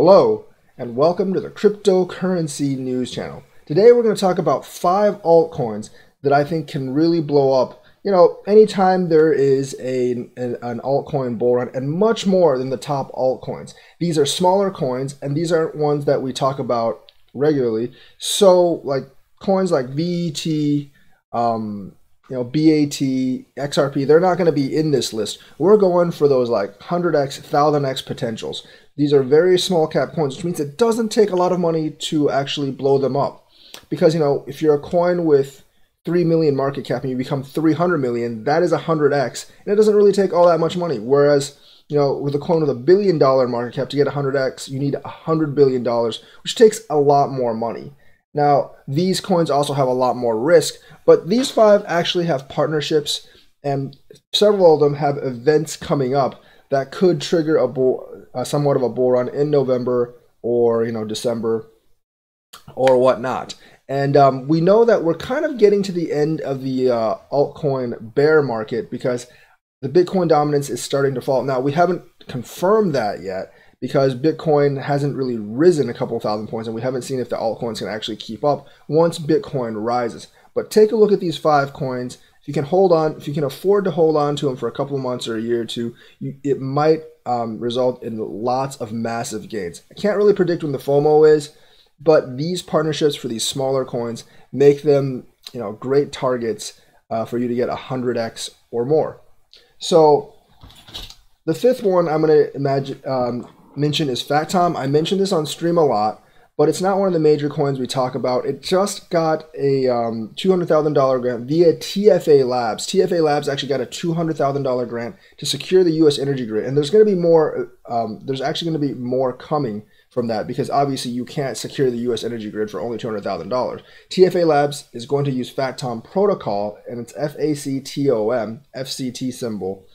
Hello, and welcome to the Cryptocurrency News Channel. Today we're going to talk about 5 altcoins that I think can really blow up, you know, anytime there is an altcoin bull run, and much more than the top altcoins. These are smaller coins, and these aren't ones that we talk about regularly. So, like, coins like VET, you know, BAT, XRP, they're not going to be in this list. We're going for those like 100x, 1000x potentials. These are very small cap coins, which means it doesn't take a lot of money to actually blow them up. Because, you know, if you're a coin with 3 million market cap and you become 300 million, that is 100x, and it doesn't really take all that much money. Whereas, you know, with a coin with $1 billion market cap, to get 100x, you need $100 billion, which takes a lot more money. Now, these coins also have a lot more risk, but these 5 actually have partnerships, and several of them have events coming up that could trigger a somewhat of a bull run in November or, you know, December or whatnot. And we know that we're kind of getting to the end of the altcoin bear market because the Bitcoin dominance is starting to fall. Now, we haven't confirmed that yet, because Bitcoin hasn't really risen a couple thousand points, and we haven't seen if the altcoins can actually keep up once Bitcoin rises. But take a look at these 5 coins. If you can hold on, if you can afford to hold on to them for a couple of months or a year or two, it might result in lots of massive gains. I can't really predict when the FOMO is, but these partnerships for these smaller coins make them, you know, great targets for you to get 100x or more. So the 5th one I'm going to mention is Factom. I mentioned this on stream a lot, but it's not one of the major coins we talk about. It just got a $200,000 grant via TFA Labs. TFA Labs actually got a $200,000 grant to secure the U.S. energy grid, and there's going to be more. There's actually going to be more coming from that, because obviously you can't secure the U.S. energy grid for only $200,000. TFA Labs is going to use Factom protocol, and it's FACTOM, FCT symbol,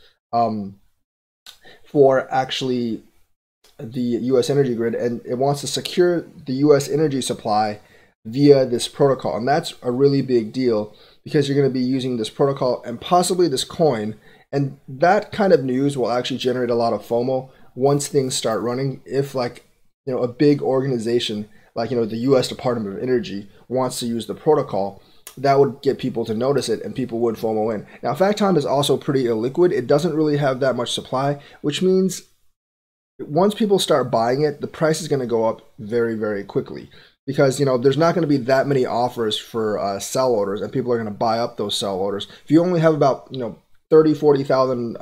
for actually the U.S. energy grid, and it wants to secure the U.S. energy supply via this protocol. And that's a really big deal, because you're going to be using this protocol and possibly this coin, and that kind of news will actually generate a lot of FOMO once things start running. If, like, you know, a big organization like, you know, the U.S. Department of Energy wants to use the protocol, that would get people to notice it, and people would FOMO in. Now, Factom is also pretty illiquid. It doesn't really have that much supply, which means once people start buying it, the price is going to go up very, very quickly, because, you know, there's not going to be that many offers for sell orders, and people are going to buy up those sell orders. If you only have about, you know, 30, 40,000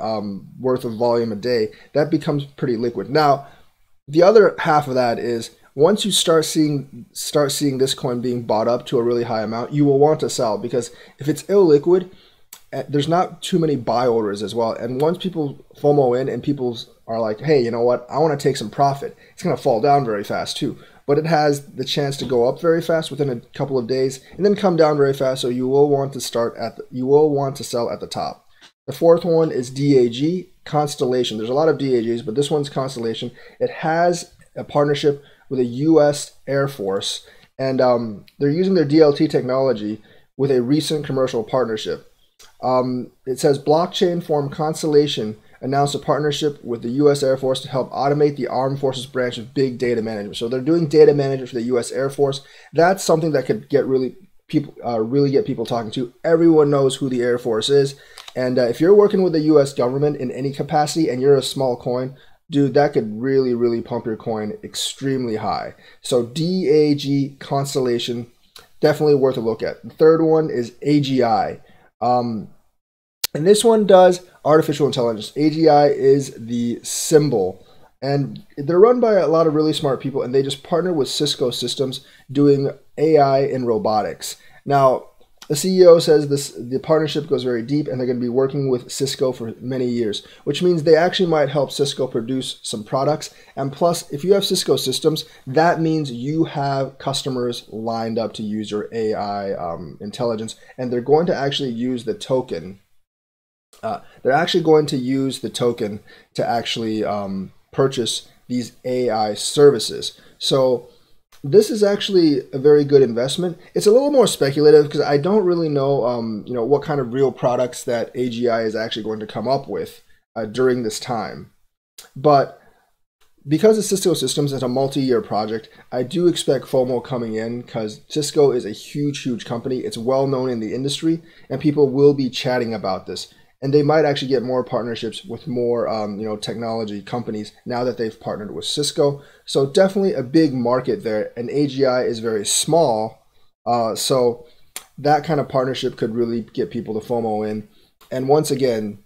worth of volume a day, that becomes pretty liquid. Now, the other half of that is, once you start seeing this coin being bought up to a really high amount, you will want to sell, because if it's illiquid, there's not too many buy orders as well. And once people FOMO in and people are like, hey, you know what, I want to take some profit, it's going to fall down very fast too. But it has the chance to go up very fast within a couple of days and then come down very fast. So you will want to sell at the top. The 4th one is DAG Constellation. There's a lot of DAGs, but this one's Constellation. It has a partnership with a U.S. Air Force, and they're using their DLT technology with a recent commercial partnership. It says blockchain form Constellation announced a partnership with the U.S. Air Force to help automate the Armed Forces branch of big data management. So they're doing data management for the U.S. Air Force. That's something that could get really get people talking to. Everyone knows who the Air Force is, and if you're working with the U.S. government in any capacity and you're a small coin, dude, that could really, really pump your coin extremely high. So DAG Constellation, definitely worth a look at. The 3rd one is AGI. And this one does artificial intelligence. AGI is the symbol, and they're run by a lot of really smart people, and they just partner with Cisco Systems doing AI in robotics. Now, the CEO says the partnership goes very deep, and they're going to be working with Cisco for many years, which means they actually might help Cisco produce some products. And plus, if you have Cisco Systems, that means you have customers lined up to use your AI intelligence, and they're going to actually use the token. They're actually going to use the token to actually purchase these AI services. So this is actually a very good investment. It's a little more speculative, because I don't really know, you know, what kind of real products that AGI is actually going to come up with during this time. But Because of Cisco Systems is a multi-year project, I do expect FOMO coming in because Cisco is a huge, huge company. It's well known in the industry and people will be chatting about this. And they might actually get more partnerships with more technology companies now that they've partnered with Cisco. So definitely a big market there, and AGI is very small. So that kind of partnership could really get people to FOMO in. And once again,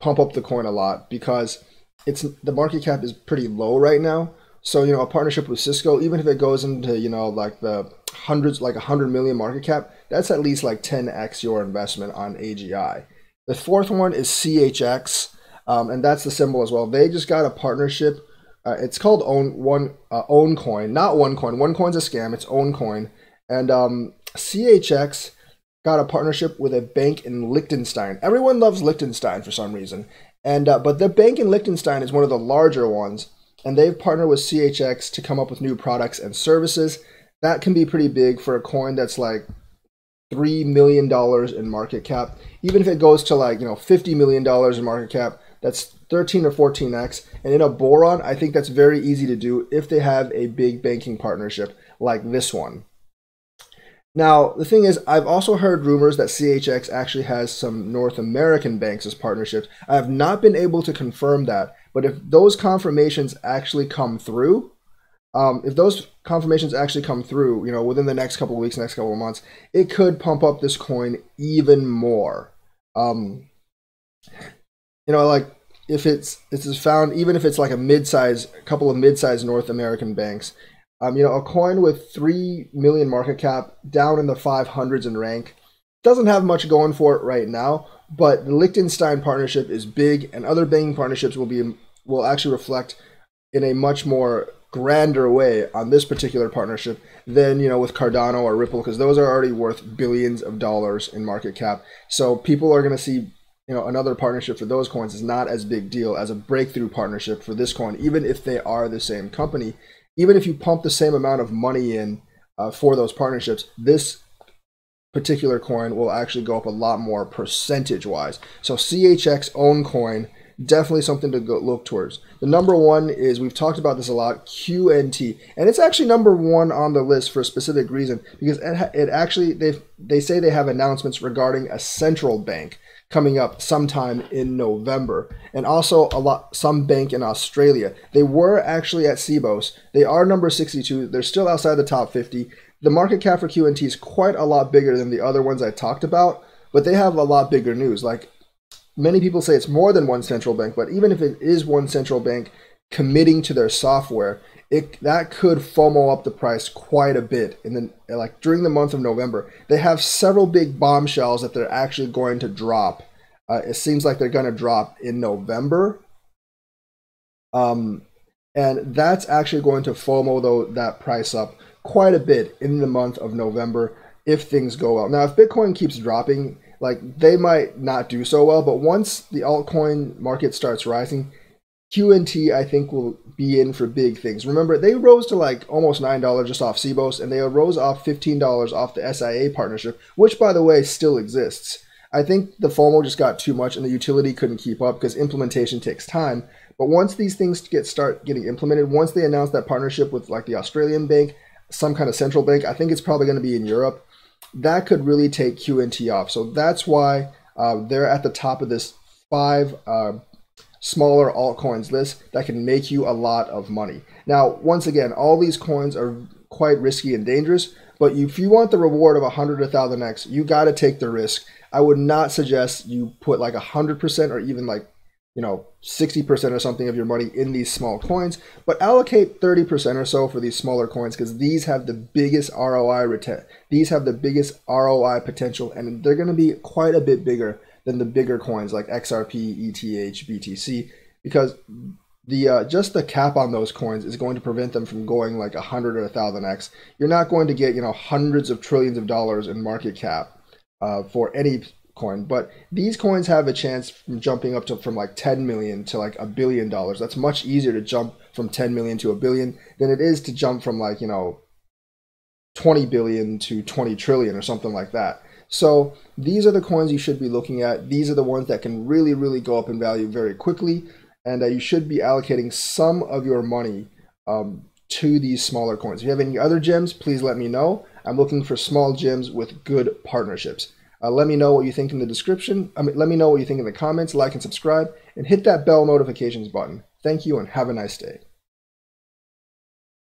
pump up the coin a lot because the market cap is pretty low right now. So, a partnership with Cisco, even if it goes into, like the hundreds, like 100 million market cap, that's at least like 10x your investment on AGI. The fourth one is CHX, and that's the symbol as well. They just got a partnership. It's called Own Coin, not One Coin. One Coin's a scam. It's Own Coin. And CHX got a partnership with a bank in Liechtenstein. Everyone loves Liechtenstein for some reason. And but the bank in Liechtenstein is one of the larger ones, and they've partnered with CHX to come up with new products and services. That can be pretty big for a coin that's like $3 million in market cap. Even if it goes to like, $50 million in market cap, that's 13 or 14x. And in a boron, I think that's very easy to do if they have a big banking partnership like this one. Now, the thing is, I've also heard rumors that CHX actually has some North American banks as partnerships. I have not been able to confirm that, but if those confirmations actually come through, within the next couple of weeks, next couple of months, it could pump up this coin even more. If it's found, even if it's like a couple of mid-sized North American banks, a coin with 3 million market cap down in the 500s in rank doesn't have much going for it right now, but the Liechtenstein partnership is big, and other banking partnerships will actually reflect in a much more grander way on this particular partnership than with Cardano or Ripple, because those are already worth billions of dollars in market cap. So people are going to see another partnership for those coins is not as big deal as a breakthrough partnership for this coin, even if they are the same company. Even if you pump the same amount of money in for those partnerships, this particular coin will actually go up a lot more percentage-wise. So CHX Own Coin, definitely something to look towards. The number one is, we've talked about this a lot, QNT. And it's actually number one on the list for a specific reason, because they say they have announcements regarding a central bank coming up sometime in November, and also some bank in Australia. They were actually at SIBOS. They are number 62. They're still outside the top 50. The market cap for QNT is quite a lot bigger than the other ones I talked about, but they have a lot bigger news. Like, many people say it's more than one central bank, but even if it is one central bank committing to their software, that could FOMO up the price quite a bit. And then, during the month of November, they have several big bombshells that they're actually going to drop. It seems like they're going to drop in November, and that's actually going to FOMO that price up quite a bit in the month of November if things go well. Now, if Bitcoin keeps dropping, they might not do so well, but once the altcoin market starts rising, QNT, I think, will be in for big things. Remember, they rose to almost $9 just off SIBOS, and they rose off $15 off the SIA partnership, which, by the way, still exists. I think the FOMO just got too much, and the utility couldn't keep up because implementation takes time. But once these things start getting implemented, once they announce that partnership with the Australian bank, some kind of central bank, I think it's probably going to be in Europe, that could really take QNT off. So that's why they're at the top of this 5 smaller altcoins list that can make you a lot of money. Now, once again, all these coins are quite risky and dangerous, but if you want the reward of 100 or 1,000x, you got to take the risk. I would not suggest you put 100% or even 60% or something of your money in these small coins, but allocate 30% or so for these smaller coins, because these have the biggest ROI potential, and they're going to be quite a bit bigger than the bigger coins like XRP, ETH, BTC, because just the cap on those coins is going to prevent them from going 100 or 1,000x. You're not going to get hundreds of trillions of dollars in market cap for any coin, but these coins have a chance from jumping up from 10 million to $1 billion. That's much easier to jump from 10 million to $1 billion than it is to jump from 20 billion to 20 trillion or something like that. So these are the coins you should be looking at. These are the ones that can really, really go up in value very quickly. and you should be allocating some of your money to these smaller coins. If you have any other gems, please let me know. I'm looking for small gems with good partnerships. Let me know what you think in the description. Let me know what you think in the comments. Like and subscribe, and hit that bell notifications button. Thank you and have a nice day.